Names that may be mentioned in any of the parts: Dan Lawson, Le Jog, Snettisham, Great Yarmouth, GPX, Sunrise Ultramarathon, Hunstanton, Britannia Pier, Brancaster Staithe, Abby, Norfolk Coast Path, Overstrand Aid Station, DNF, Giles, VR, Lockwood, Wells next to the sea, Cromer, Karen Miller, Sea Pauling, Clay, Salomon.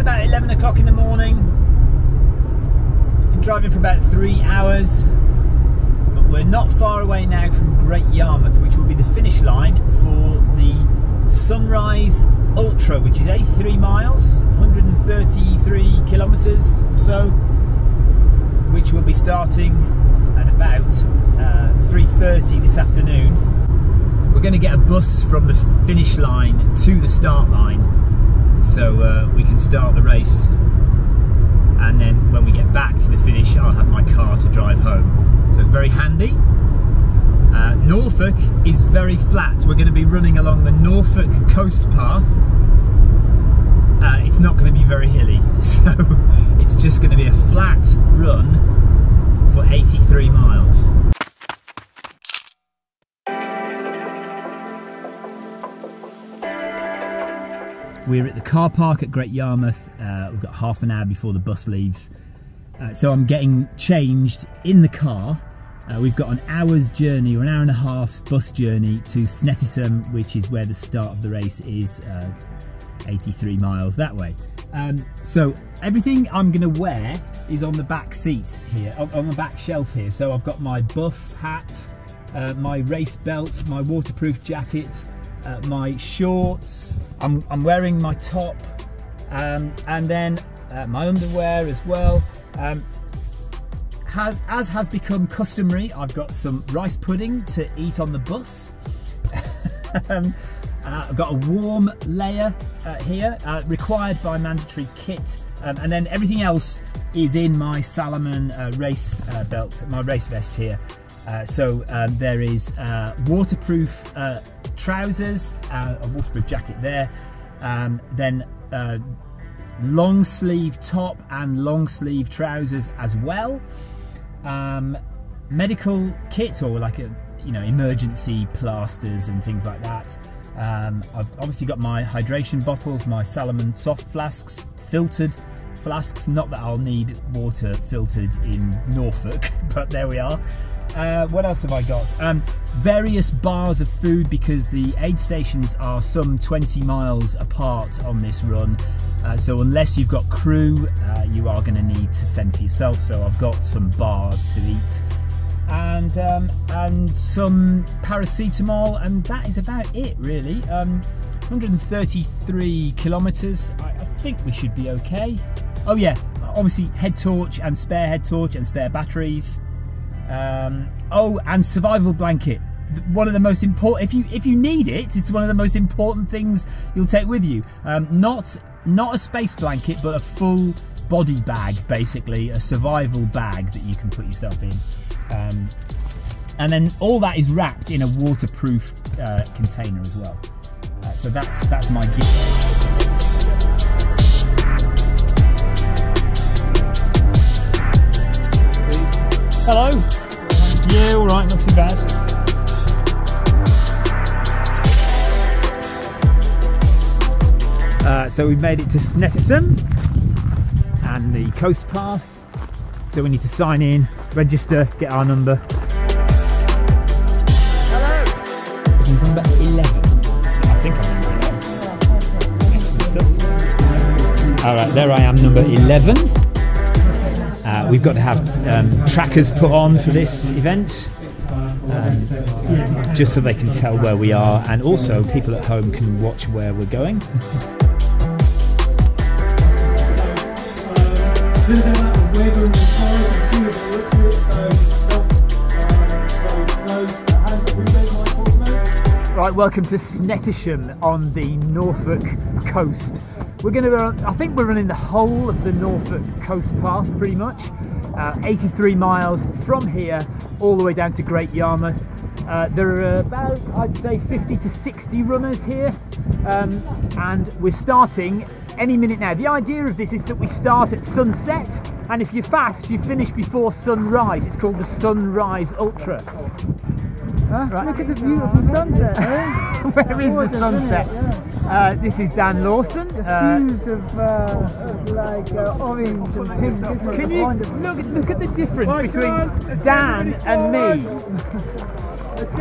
It's about 11 o'clock in the morning. I've been driving for about 3 hours. But we're not far away now from Great Yarmouth, which will be the finish line for the Sunrise Ultra, which is 83 miles, 133 kilometres or so, which will be starting at about 3:30 this afternoon. We're going to get a bus from the finish line to the start line, so we can start the race, and then when we get back to the finish I'll have my car to drive home, so very handy. Norfolk is very flat. We're going to be running along the Norfolk Coast Path. It's not going to be very hilly, so it's just going to be a flat run for 83 miles. We're at the car park at Great Yarmouth. We've got half an hour before the bus leaves, so I'm getting changed in the car. We've got an hour's journey, or an hour and a half bus journey to Snettisham, which is where the start of the race is, 83 miles that way. So everything I'm going to wear is on the back seat here, on the back shelf here. So I've got my buff hat, my race belt, my waterproof jacket, my shorts. I'm wearing my top, and then my underwear as well. As has become customary, I've got some rice pudding to eat on the bus. I've got a warm layer here, required by mandatory kit, and then everything else is in my Salomon race belt, my race vest here. There is waterproof trousers, a waterproof jacket there, then long sleeve top and long sleeve trousers as well. Medical kit, or like a, you know, emergency plasters and things like that. I've obviously got my hydration bottles, my Salomon soft flasks, filtered flasks. Not that I'll need water filtered in Norfolk, but there we are. What else have I got? Various bars of food, because the aid stations are some 20 miles apart on this run. So unless you've got crew, you are going to need to fend for yourself. So I've got some bars to eat, and some paracetamol, and that is about it really. 133 kilometres. I think we should be okay. Oh yeah, obviously head torch and spare batteries. Oh, and survival blanket. One of the most important, if you need it, it's one of the most important things you'll take with you. Not a space blanket, but a full body bag, basically a survival bag that you can put yourself in. And then all that is wrapped in a waterproof container as well. So that's my gift. Hello? Yeah, all right, not too bad. So we've made it to Snettisham and the coast path. So we need to sign in, register, get our number. Hello. Number 11. I think I'm number 11. Excellent stuff. All right, there I am, number 11. We've got to have trackers put on for this event, just so they can tell where we are, and also people at home can watch where we're going. Right, welcome to Snettisham on the Norfolk coast. We're going to run, I think we're running the whole of the Norfolk Coast Path pretty much, 83 miles from here all the way down to Great Yarmouth. There are about, I'd say, 50 to 60 runners here, and we're starting any minute now. The idea of this is that we start at sunset, and if you're fast you finish before sunrise. It's called the Sunrise Ultra. Right. Look at the view from sunset, eh? Where is the sunset? This is Dan Lawson. Hues of orange and pink. Can you look at the difference between Dan and me?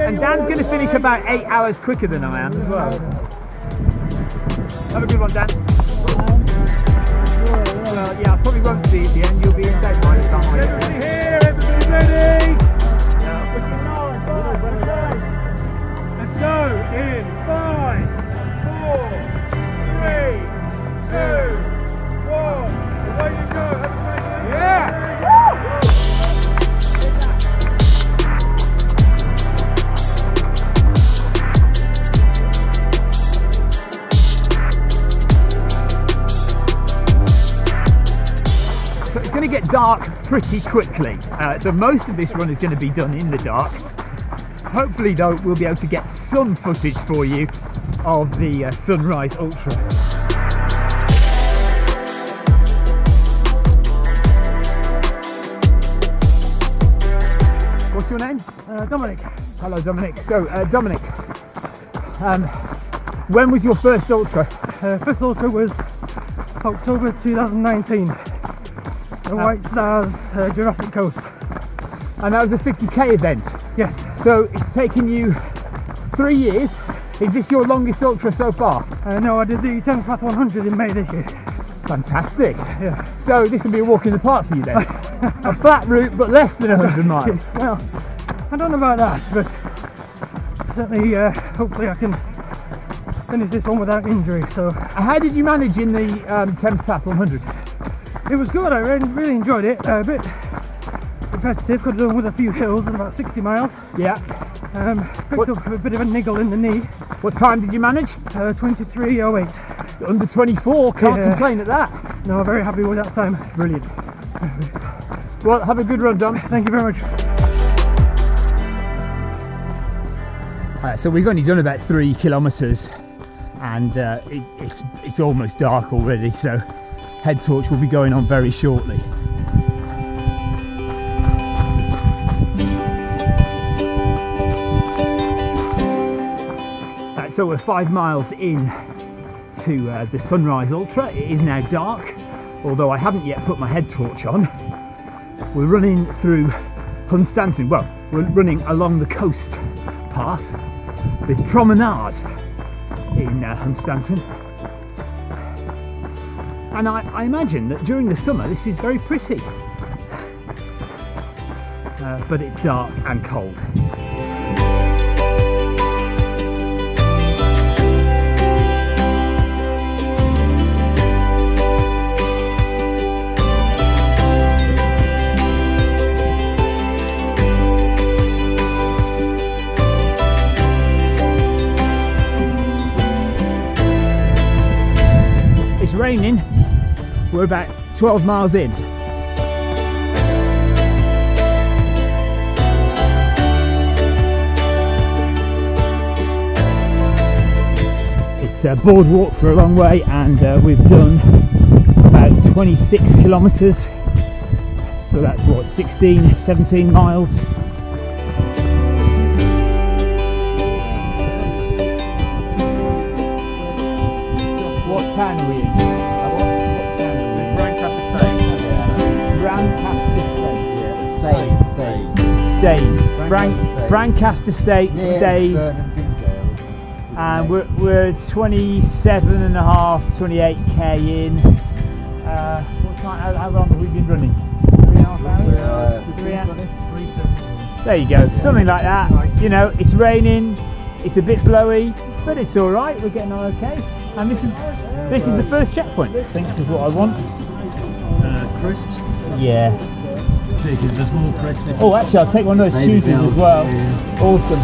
And Dan's going to finish about 8 hours quicker than I am as well. Have a good one, Dan. Yeah, I probably won't see it at the end. You'll be in bed by the time I get here. Everybody ready? Yeah. Let's go in 5, 4, 3, 2, 1. Away you go. Everybody. Yeah. Woo! So it's going to get dark pretty quickly, so most of this run is going to be done in the dark. Hopefully though we'll be able to get some footage for you of the Sunrise Ultra. What's your name? Dominic. Hello Dominic. So Dominic, when was your first Ultra? First Ultra was October 2019. The White Stars Jurassic Coast. And that was a 50k event? Yes. So it's taken you 3 years. Is this your longest ultra so far? No, I did the Thames Path 100 in May this year. Fantastic. Yeah. So this will be a walk in the park for you then? A flat route but less than 100 miles. Well, I don't know about that, but certainly hopefully I can finish this one without injury. So, how did you manage in the Thames Path 100? It was good, I really enjoyed it. A bit repetitive, could have done with a few hills and about 60 miles. Yeah. Picked up a bit of a niggle in the knee. What time did you manage? 23.08. Under 24, can't complain at that. No, very happy with that time. Brilliant. Well, have a good run, Dom. Thank you very much. So we've only done about 3 kilometres and it's almost dark already, so head torch will be going on very shortly. So we're 5 miles in to the Sunrise Ultra. It is now dark, although I haven't yet put my head torch on. We're running through Hunstanton. Well, we're running along the coast path, the promenade in Hunstanton. And I imagine that during the summer this is very pretty, but it's dark and cold. It's raining. We're about 12 miles in. It's a boardwalk for a long way, and we've done about 26 kilometres. So that's what, 16, 17 miles. What town are we in? Brancaster Staithe, and we're 27 and a half, 28k in. What time, how long have we been running? 3.5 hours? 3.7. There you go, something like that. Nice. You know, it's raining, it's a bit blowy, but it's all right. We're getting on okay. And this is the first checkpoint. I think this is what I want. Crisps. Yeah. There's more Christmas. Oh, actually, I'll take one of those cheeses as well. Yeah. Awesome.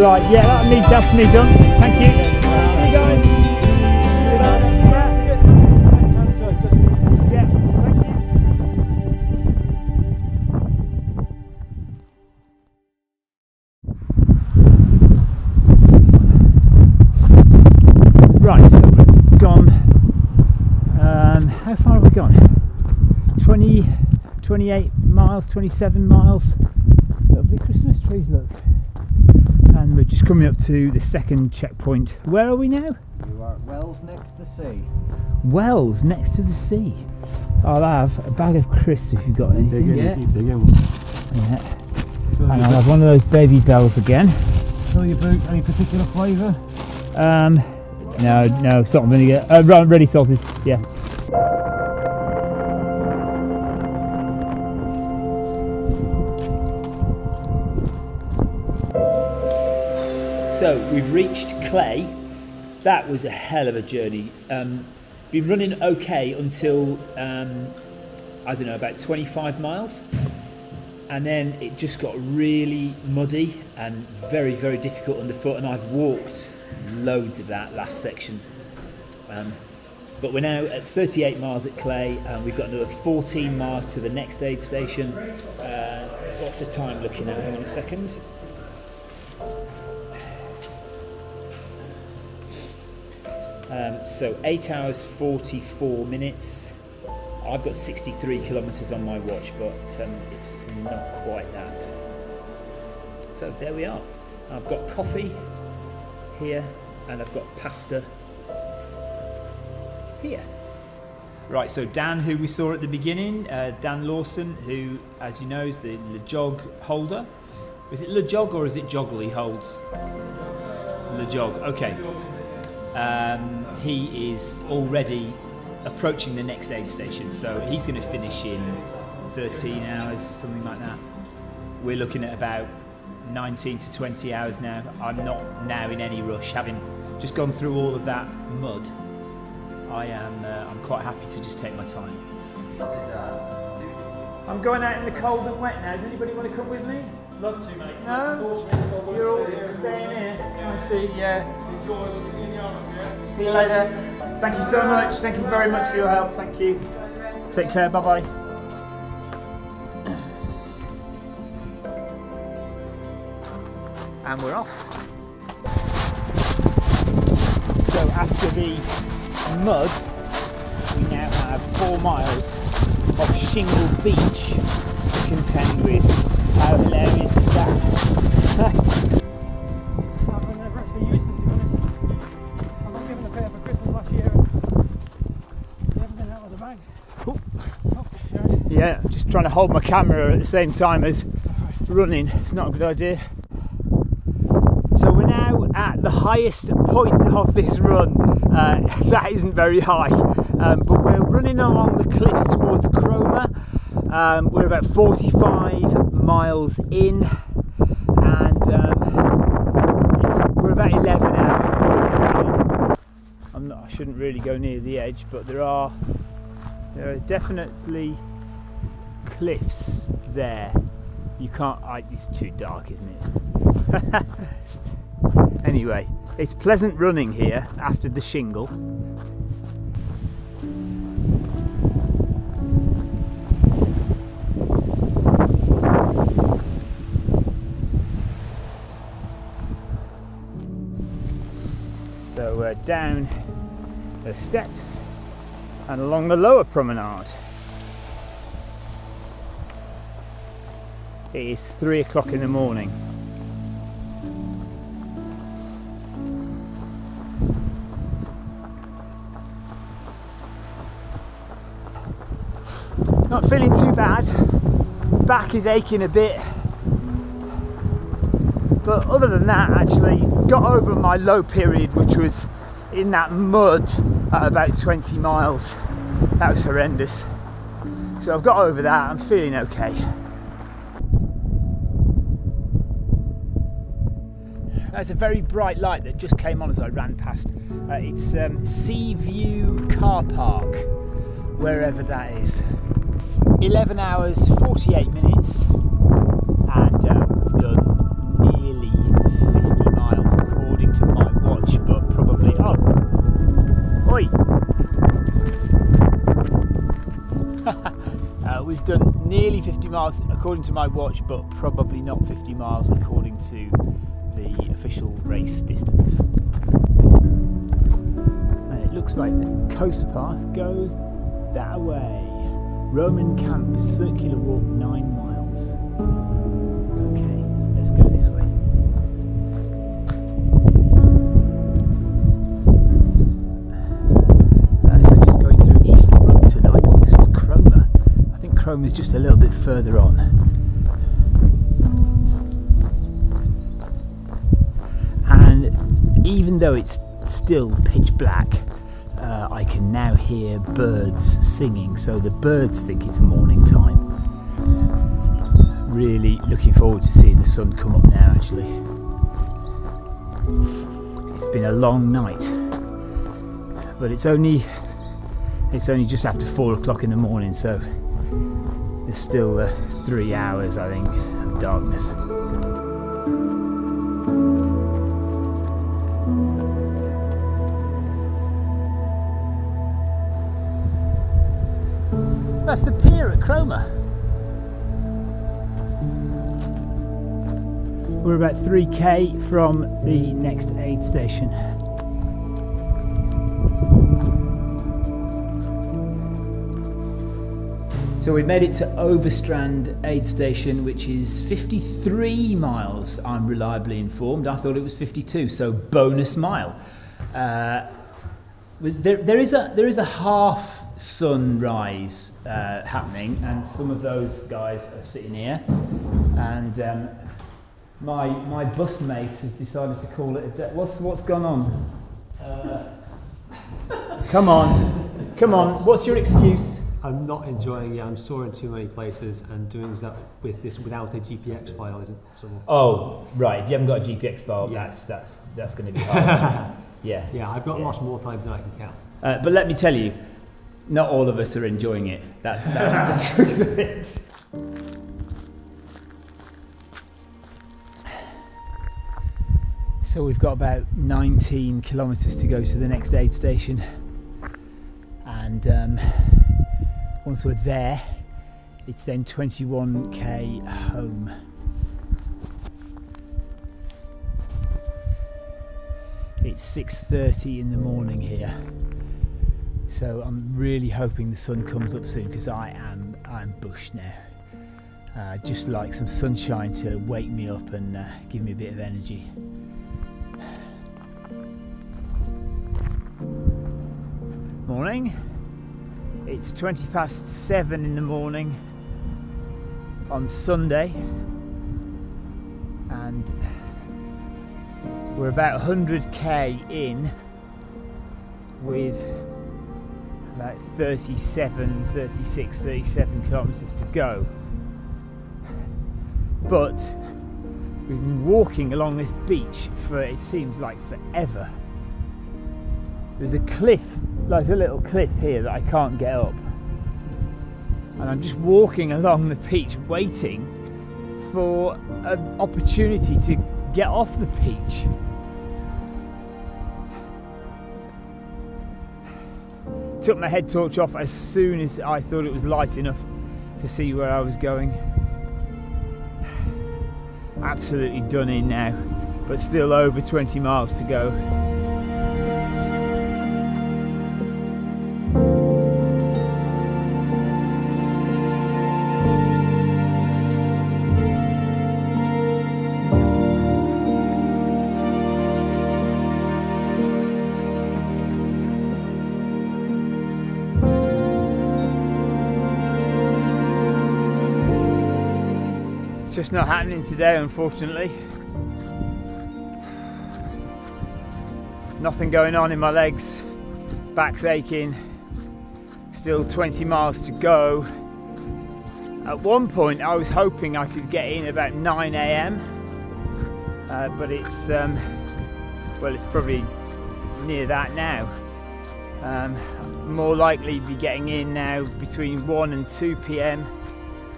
Right, yeah, that's me done. Thank you. See you guys. Yeah, thank you. Right, so we've gone. How far have we gone? 28 miles, 27 miles. Lovely Christmas trees, look. And we're just coming up to the second checkpoint. Where are we now? You are at Wells next to the sea. Wells next to the sea. I'll have a bag of crisps if you've got anything. And I'll have one of those baby bells again. Fill your boot, any particular flavour? No, salt and vinegar. Ready salted, yeah. So we've reached Clay. That was a hell of a journey. Been running okay until I don't know, about 25 miles, and then it just got really muddy and very, very difficult underfoot, and I've walked loads of that last section. But we're now at 38 miles at Clay, and we've got another 14 miles to the next aid station. What's the time looking at? Hang on a second. So 8 hours 44 minutes. I've got 63 kilometres on my watch, but it's not quite that. So there we are. I've got coffee here, and I've got pasta here. Right, so Dan, who we saw at the beginning, Dan Lawson, who, as you know, is the Le Jog holder. Is it Le Jog or is it Joggle he holds? Le Jog, okay. He is already approaching the next aid station, so he's going to finish in 13 hours, something like that. We're looking at about 19 to 20 hours now. I'm not now in any rush, having just gone through all of that mud. I'm quite happy to just take my time. I'm going out in the cold and wet now. Does anybody want to come with me? Love to, mate. No? You're all staying here. Yeah. See, yeah. Enjoy. We'll see you in the arms, yeah? See you later. Thank you so much. Thank you very much for your help. Thank you. Take care. Bye-bye. And we're off. So after the mud, we now have 4 miles of shingle beach to contend with. How hilarious is that? I've never actually used them, to be honest. I was given a pair for Christmas last year and everything out of the bag. Cool. Oh, sure. Yeah, just trying to hold my camera at the same time as running. It's not a good idea. So we're now at the highest point of this run. That isn't very high, but we're running along the cliffs towards Cromer. We're about 45 miles in, and we're about 11 hours off. I shouldn't really go near the edge, but there are definitely cliffs there. You can't. It's too dark, isn't it? Anyway, it's pleasant running here after the shingle. So we're down the steps and along the lower promenade. It is 3 o'clock in the morning. Not feeling too bad, back is aching a bit, but other than that, actually got over my low period, which was in that mud at about 20 miles. That was horrendous, so I've got over that. I'm feeling okay. That's a very bright light that just came on as I ran past. It's Sea View Car Park, wherever that is. 11 hours 48 minutes, and we've done nearly 50 miles according to my watch, but probably we've done nearly 50 miles according to my watch, but probably not 50 miles according to the official race distance. And it looks like the coast path goes that way. Roman Camp, circular walk, 9 miles. Okay, let's go this way. So just going through East Brompton. I thought this was Cromer. I think Cromer's just a little bit further on. And even though it's still pitch black, I can now hear birds singing, so the birds think it's morning time. Really looking forward to seeing the sun come up now, actually. It's been a long night, but it's only just after 4 o'clock in the morning, so there's still 3 hours, I think, of darkness. That's the pier at Cromer. We're about 3k from the next aid station. So we've made it to Overstrand Aid Station, which is 53 miles, I'm reliably informed. I thought it was 52, so bonus mile. There is a half sunrise happening, and some of those guys are sitting here. And my bus mate has decided to call it a day. What's gone on? Come on. What's your excuse? I'm not enjoying it. I'm soaring too many places, and doing that with this without a GPX file isn't possible. Oh, right. If you haven't got a GPX file, yeah, that's going to be hard. Yeah. Yeah, I've got lost more times than I can count. But let me tell you, not all of us are enjoying it. That's the truth of it. So we've got about 19 kilometres to go to the next aid station, and once we're there, it's then 21k home. It's 6:30 in the morning here, so I'm really hoping the sun comes up soon, because I'm bushed now. I'd just like some sunshine to wake me up and give me a bit of energy. Morning. It's 7:20 in the morning on Sunday, and we're about 100k in with about 37 kilometres to go. But we've been walking along this beach for, it seems like, forever. There's a cliff. There's a little cliff here that I can't get up, and I'm just walking along the beach waiting for an opportunity to get off the beach. Took my head torch off as soon as I thought it was light enough to see where I was going. Absolutely done in now, but still over 20 miles to go. Just not happening today, unfortunately. Nothing going on in my legs, back's aching, still 20 miles to go. At one point I was hoping I could get in about 9 a.m, but it's well, it's probably near that now. More likely be getting in now between 1 and 2 p.m.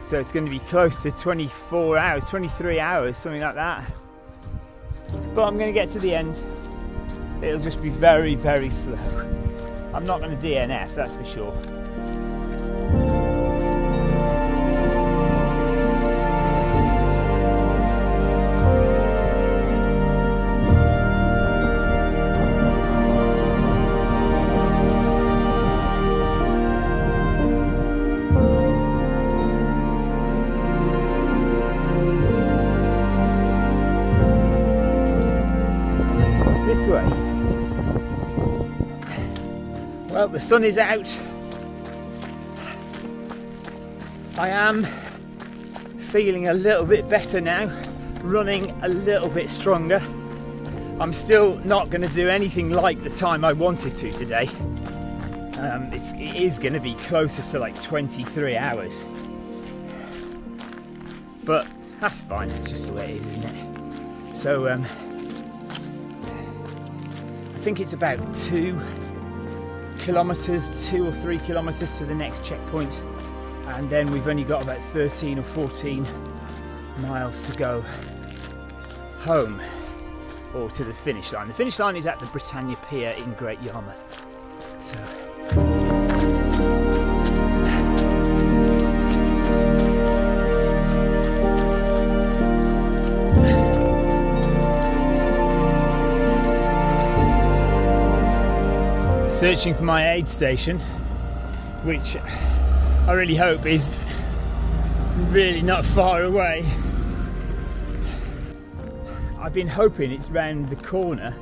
So it's going to be close to 24 hours, 23 hours, something like that. But I'm going to get to the end. It'll just be very, very slow. I'm not going to DNF, that's for sure. Well, the sun is out. I am feeling a little bit better now, running a little bit stronger. I'm still not going to do anything like the time I wanted to today. It is going to be closer to like 23 hours. But that's fine, that's just the way it is, isn't it? So think it's about 2 or 3 kilometres to the next checkpoint, and then we've only got about 13 or 14 miles to go home, or to the finish line. The finish line is at the Britannia Pier in Great Yarmouth. So searching for my aid station, which I really hope is really not far away. I've been hoping it's round the corner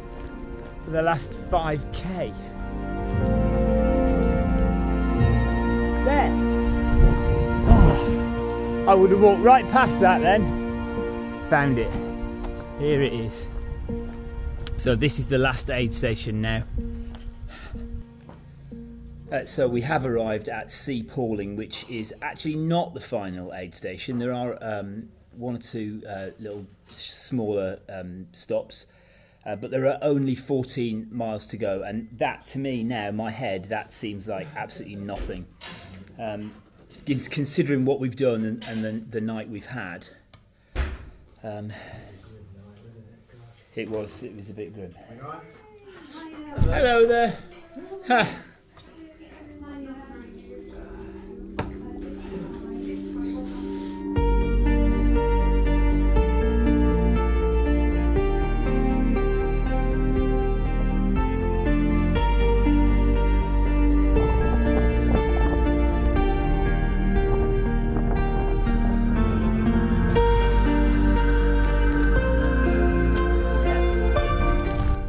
for the last 5k. There! Oh, I would have walked right past that then. Found it. Here it is. So this is the last aid station now. So we have arrived at Sea Pauling, which is actually not the final aid station. There are one or two little smaller stops, but there are only 14 miles to go, and that to me now, my head, that seems like absolutely nothing, considering what we've done and the night we've had. It was a bit grim. Hello there. Ha.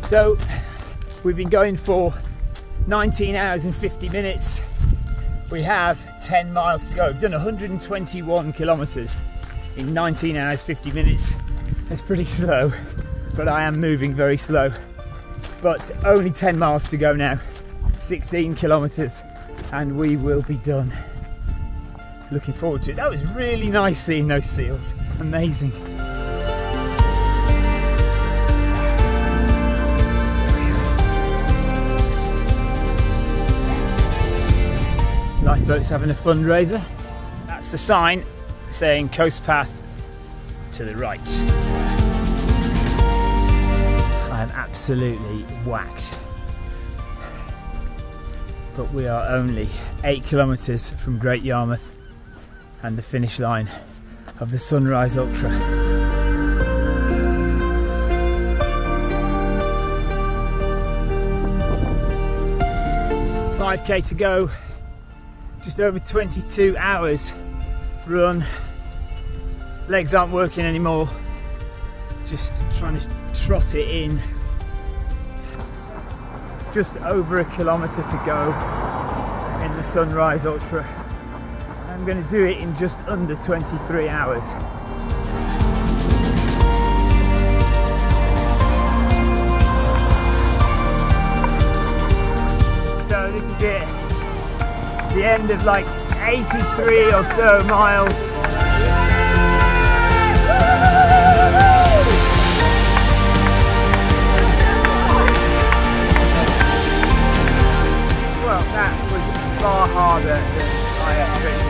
So we've been going for 19 hours and 50 minutes. We have 10 miles to go. We've done 121 kilometers in 19 hours, 50 minutes. It's pretty slow, but I am moving very slow. But only 10 miles to go now, 16 kilometers, and we will be done. Looking forward to it. That was really nice seeing those seals, amazing. Lifeboat's having a fundraiser. That's the sign saying Coast Path to the right. I am absolutely whacked. But we are only 8 kilometres from Great Yarmouth and the finish line of the Sunrise Ultra. $5k to go. Just over 22 hours run. Legs aren't working anymore. Just trying to trot it in. Just over 1 kilometre to go in the Sunrise Ultra. I'm going to do it in just under 23 hours. So this is it. The end of like 83 or so miles. Well, that was far harder than I expected.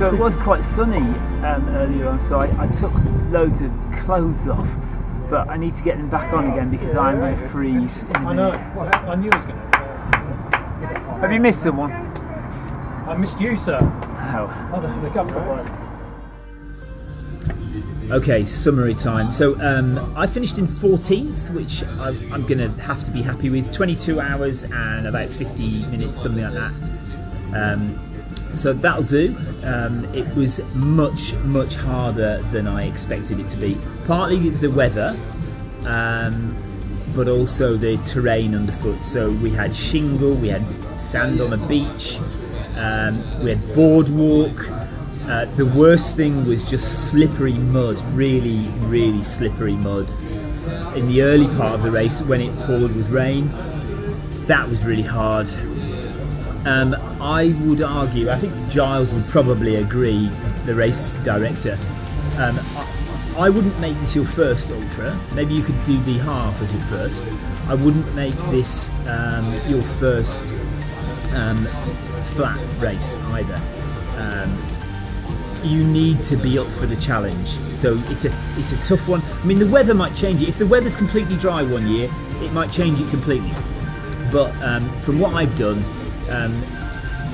So it was quite sunny earlier on, so I took loads of clothes off, but I need to get them back on again because I'm going to freeze. I know. I knew it was going to. Have you missed someone? I missed you, sir. Oh. I don't know, right. Okay, summary time. So I finished in 14th, which I'm going to have to be happy with. 22 hours and about 50 minutes, something like that. So that'll do. It was much harder than I expected it to be. Partly the weather, but also the terrain underfoot. So we had shingle, we had sand on a beach, we had boardwalk. The worst thing was just slippery mud, really, really slippery mud. In the early part of the race, when it poured with rain, that was really hard. I would argue, I think Giles would probably agree, the race director, I wouldn't make this your first ultra. Maybe you could do the half as your first. I wouldn't make this your first flat race either. You need to be up for the challenge, so it's a tough one. I mean, the weather might change it. If the weather's completely dry one year, it might change it completely. But from what I've done,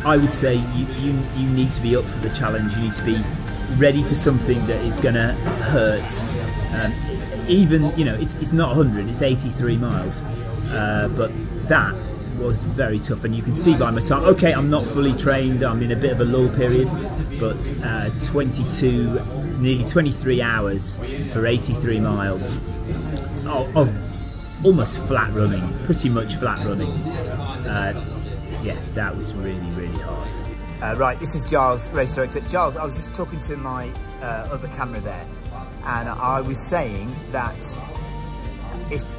I would say you need to be up for the challenge. You need to be ready for something that is going to hurt. Even, you know, it's not 100, it's 83 miles. But that was very tough, and you can see by my time, okay, I'm not fully trained, I'm in a bit of a lull period, but 22, nearly 23 hours for 83 miles of almost flat running, pretty much flat running. Yeah, that was really, really hard. Right, this is Giles, race director. Giles, I was just talking to my other camera there, and I was saying that if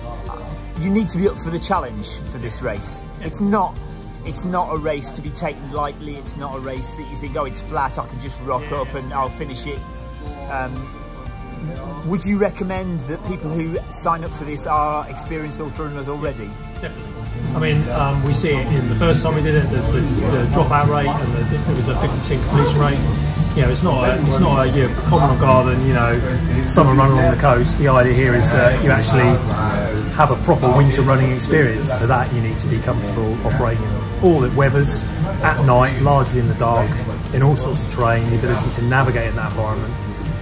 you need to be up for the challenge for this race. It's not a race to be taken lightly. It's not a race that you think, oh, it's flat, I can just rock up and I'll finish it. Would you recommend that people who sign up for this are experienced ultra runners already? Definitely. I mean, we see it in the first time we did it, the dropout rate, and there was a 50% completion rate. You know, it's not a common garden, you know, summer run along the coast. The idea here is that you actually have a proper winter running experience. For that, you need to be comfortable operating in all the weathers, at night, largely in the dark, in all sorts of terrain, the ability to navigate in that environment.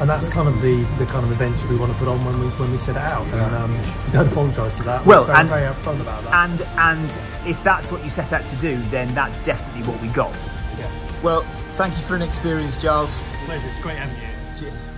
And that's kind of the kind of adventure we want to put on when we set it out. And we don't apologise for that. Well, we're very upfront about that. And if that's what you set out to do, then that's definitely what we got. Yeah. Well, thank you for an experience, Giles. Pleasure. It's great having you. Cheers.